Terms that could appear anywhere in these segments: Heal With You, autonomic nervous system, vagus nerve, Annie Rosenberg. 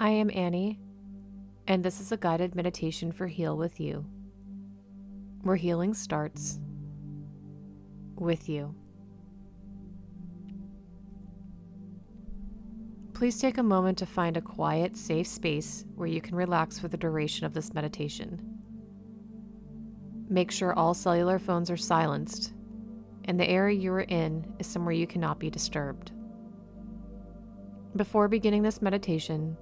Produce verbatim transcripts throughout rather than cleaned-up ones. I am Annie, and this is a guided meditation for Heal With You, where healing starts with you. Please take a moment to find a quiet, safe space where you can relax for the duration of this meditation. Make sure all cellular phones are silenced, and the area you are in is somewhere you cannot be disturbed. Before beginning this meditation,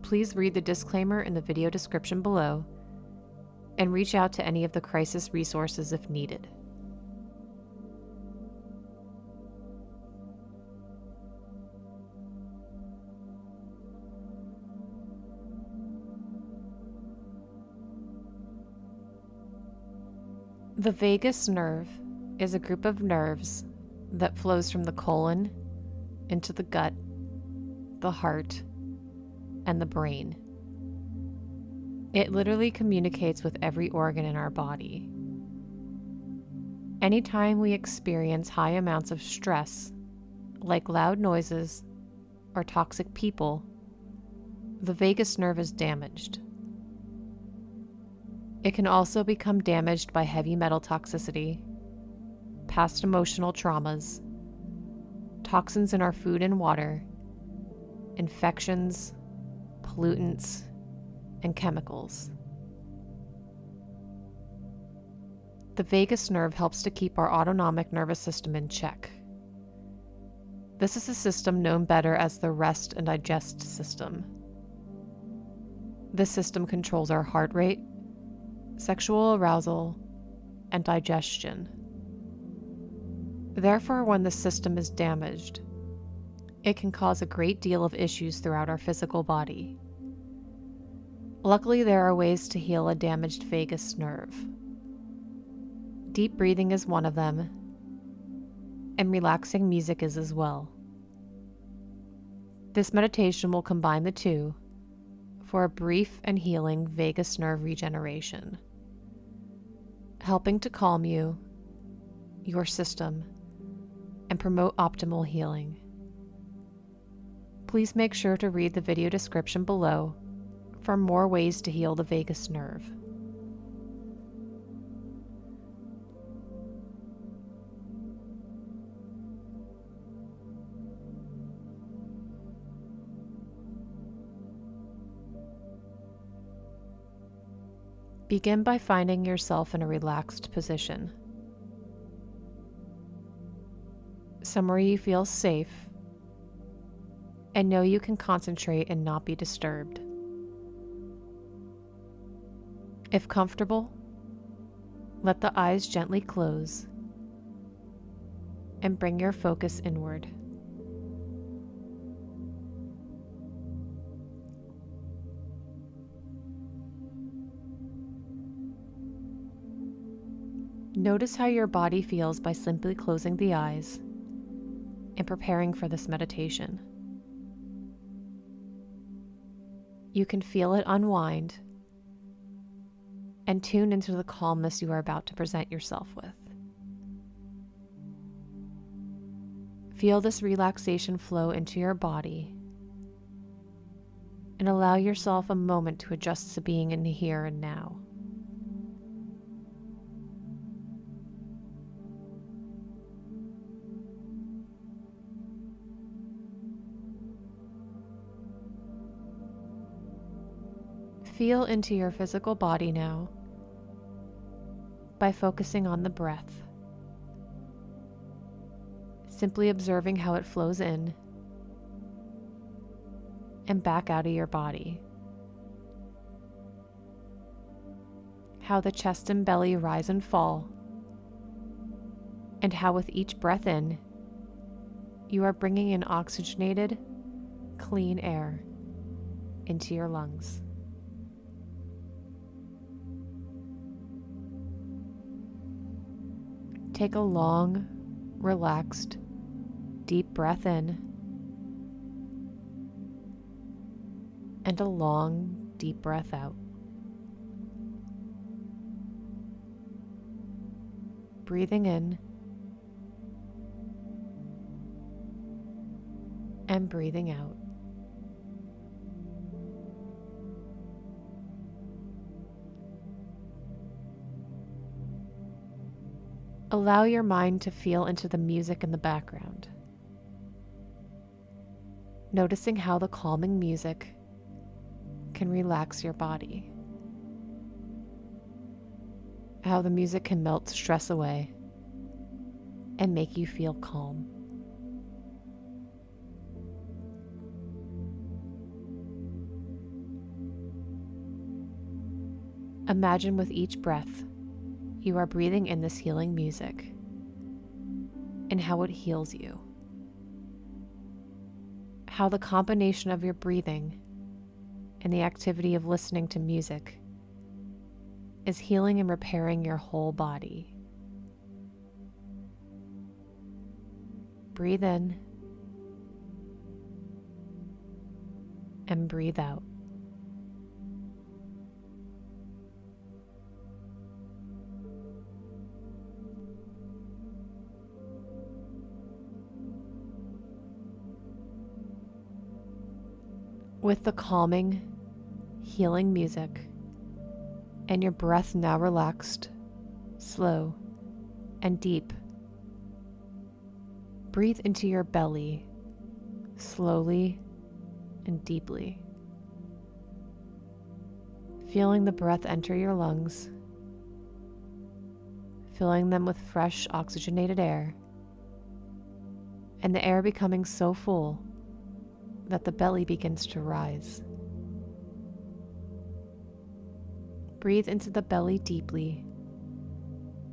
please read the disclaimer in the video description below and reach out to any of the crisis resources if needed. The vagus nerve is a group of nerves that flows from the colon into the gut, the heart, and the brain. It literally communicates with every organ in our body. Anytime we experience high amounts of stress, like loud noises or toxic people, the vagus nerve is damaged. It can also become damaged by heavy metal toxicity, past emotional traumas, toxins in our food and water, infections, pollutants, and chemicals. The vagus nerve helps to keep our autonomic nervous system in check. This is a system known better as the rest and digest system. This system controls our heart rate, sexual arousal, and digestion. Therefore, when the system is damaged, it can cause a great deal of issues throughout our physical body. Luckily, there are ways to heal a damaged vagus nerve. Deep breathing is one of them, and relaxing music is as well. This meditation will combine the two for a brief and healing vagus nerve regeneration, helping to calm you, your system, and promote optimal healing. Please make sure to read the video description below for more ways to heal the vagus nerve. Begin by finding yourself in a relaxed position, somewhere you feel safe and know you can concentrate and not be disturbed. If comfortable, let the eyes gently close and bring your focus inward. Notice how your body feels by simply closing the eyes and preparing for this meditation. You can feel it unwind and tune into the calmness you are about to present yourself with. Feel this relaxation flow into your body and allow yourself a moment to adjust to being in the here and now. Feel into your physical body now by focusing on the breath, simply observing how it flows in and back out of your body, how the chest and belly rise and fall, and how with each breath in, you are bringing in oxygenated, clean air into your lungs. Take a long, relaxed, deep breath in and a long, deep breath out. Breathing in and breathing out. Allow your mind to feel into the music in the background, noticing how the calming music can relax your body, how the music can melt stress away and make you feel calm. Imagine with each breath, you are breathing in this healing music and how it heals you. How the combination of your breathing and the activity of listening to music is healing and repairing your whole body. Breathe in and breathe out. With the calming, healing music, and your breath now relaxed, slow, and deep, breathe into your belly, slowly and deeply, feeling the breath enter your lungs, filling them with fresh oxygenated air, and the air becoming so full that the belly begins to rise. Breathe into the belly deeply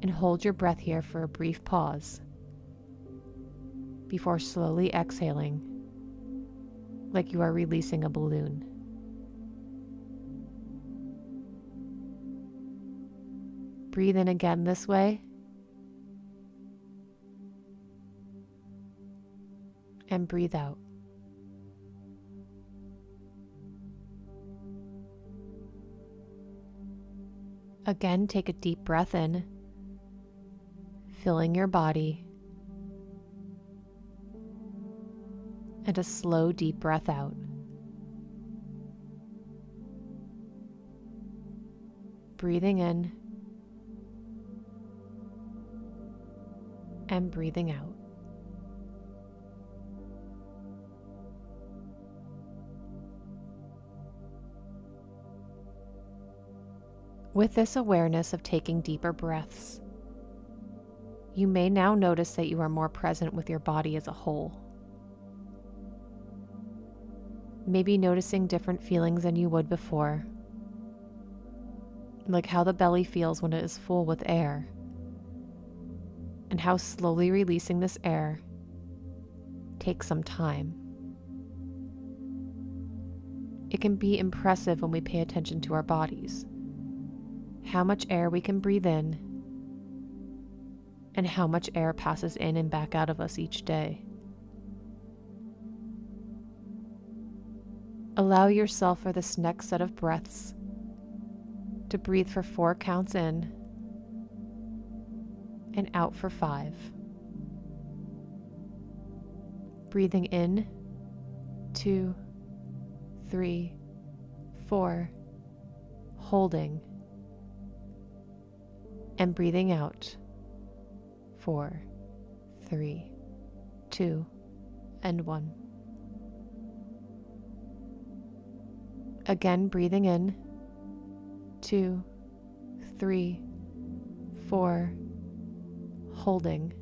and hold your breath here for a brief pause before slowly exhaling like you are releasing a balloon. Breathe in again this way and breathe out. Again, take a deep breath in, filling your body, and a slow, deep breath out. Breathing in and breathing out. With this awareness of taking deeper breaths, you may now notice that you are more present with your body as a whole. Maybe noticing different feelings than you would before, like how the belly feels when it is full with air, and how slowly releasing this air takes some time. It can be impressive when we pay attention to our bodies, how much air we can breathe in, and how much air passes in and back out of us each day. Allow yourself for this next set of breaths to breathe for four counts in and out for five. Breathing in, two, three, four, holding, and breathing out, four, three, two, and one. Again, breathing in, two, three, four, holding,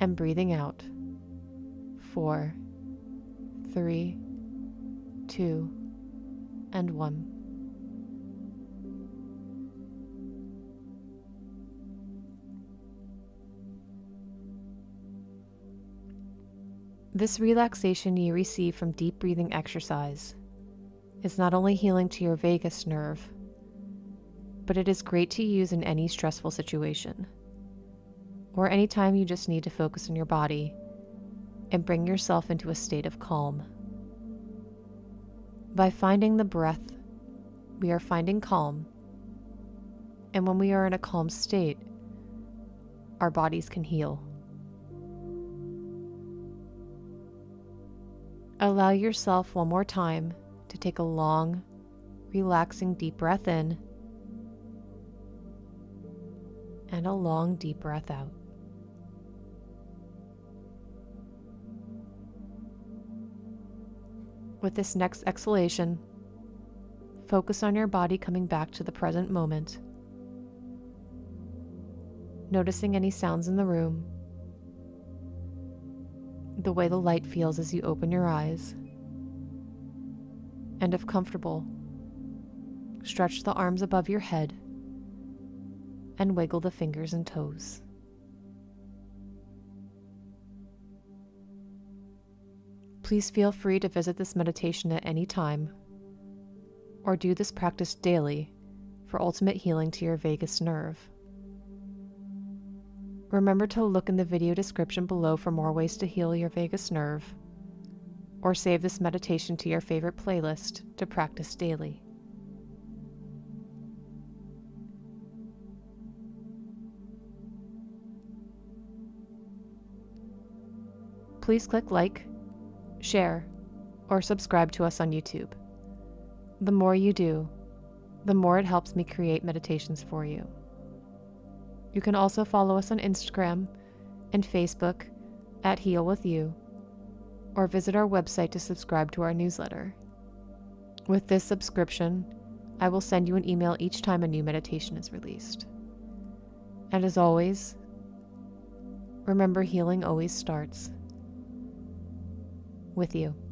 and breathing out, four, three, two, and one. This relaxation you receive from deep breathing exercise is not only healing to your vagus nerve, but it is great to use in any stressful situation or any time you just need to focus on your body and bring yourself into a state of calm. By finding the breath, we are finding calm, and when we are in a calm state, our bodies can heal. Allow yourself one more time to take a long, relaxing deep breath in and a long deep breath out. With this next exhalation, focus on your body coming back to the present moment, noticing any sounds in the room, the way the light feels as you open your eyes, and if comfortable, stretch the arms above your head and wiggle the fingers and toes. Please feel free to visit this meditation at any time, or do this practice daily for ultimate healing to your vagus nerve. Remember to look in the video description below for more ways to heal your vagus nerve, or save this meditation to your favorite playlist to practice daily. Please click like, share, or subscribe to us on YouTube. The more you do, the more it helps me create meditations for you. You can also follow us on Instagram and Facebook at Heal With You, or visit our website to subscribe to our newsletter. With this subscription, I will send you an email each time a new meditation is released. And as always, remember, healing always starts with you.